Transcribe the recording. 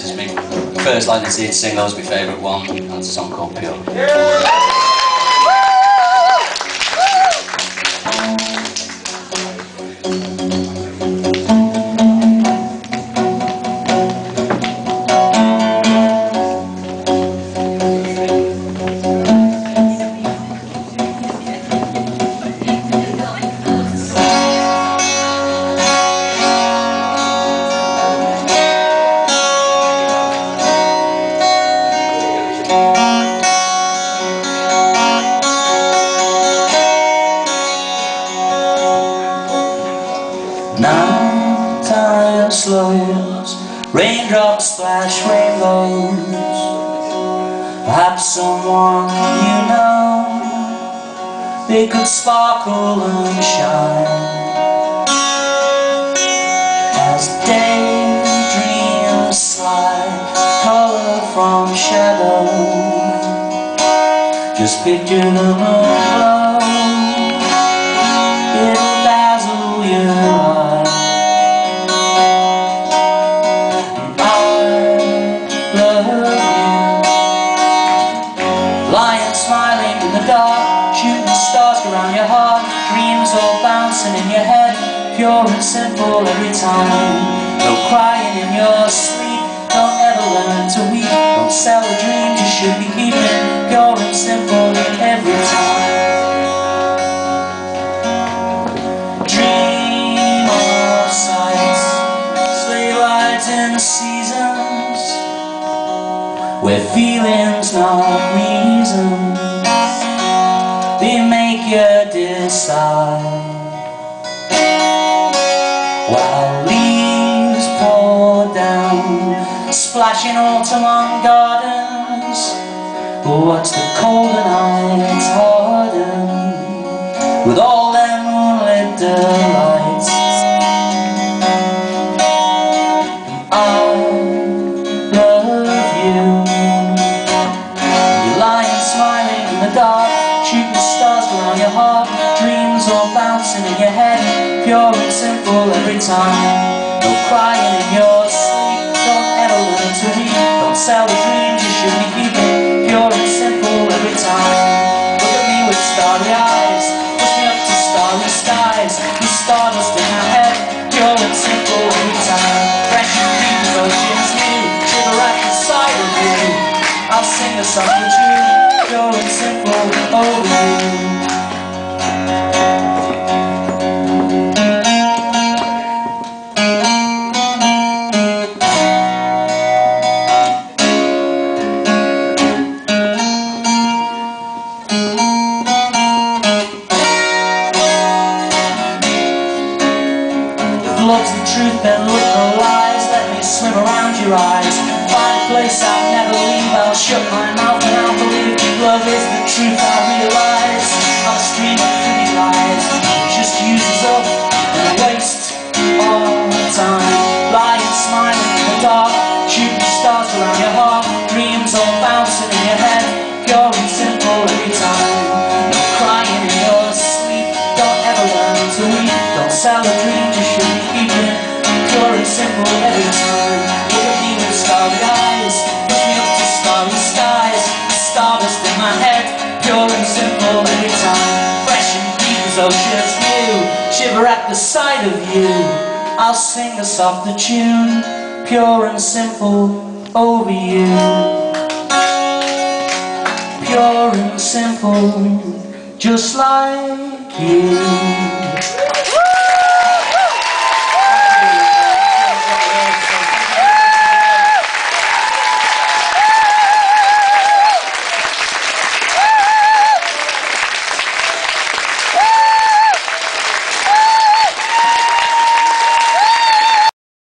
this is my first Lightning Seeds single, it's my favourite one, and it's a song called Pure. Yeah. Nighttime slows, raindrops splash rainbows. Perhaps someone you know, they could sparkle and shine. As daydreams slide, color from shadow. Just picture the moon. In your head, pure and simple every time. No crying in your sleep, don't ever learn to weep. Don't sell the dreams you should be keeping, pure and simple in every time. Dream of sights, sleigh rides in the seasons, where feelings not reasons, they make you decide. While leaves pour down, splashing autumn on gardens, what's the colder nights harden with all their moonlit delights? I love you. You're lying smiling in the dark, shooting stars around your heart, dreams all bouncing in your head. Pure and simple every time. No crying in your sleep, don't ever learn to read. Don't sell the dreams you should be keeping. Pure and simple every time. Look at me with starry eyes, push me up to starry skies. The stardust in my head, pure and simple every time. Fresh and green, the ocean's new, shiver right inside of you. I'll sing a song for you, pure and simple over you. Love's the truth, then look no lies. Let me swim around your eyes. Find a place I'll never leave. I'll shut my mouth and I'll believe love is the truth. I realize I'm a stream of pretty lies, just uses up and waste all the time. Lying, smiling in the dark, shooting stars around your heart, dreams all bouncing in your head, pure and simple every time. No crying in your sleep, don't ever learn to weep. Don't sell a dream to shoot. Pure and simple every time. Look at me with starry eyes, push me up to starry skies. Stardust in my head, pure and simple every time. Fresh and deep as ocean's new, shiver at the sight of you. I'll sing a softer tune, pure and simple over you. Pure and simple, just like you.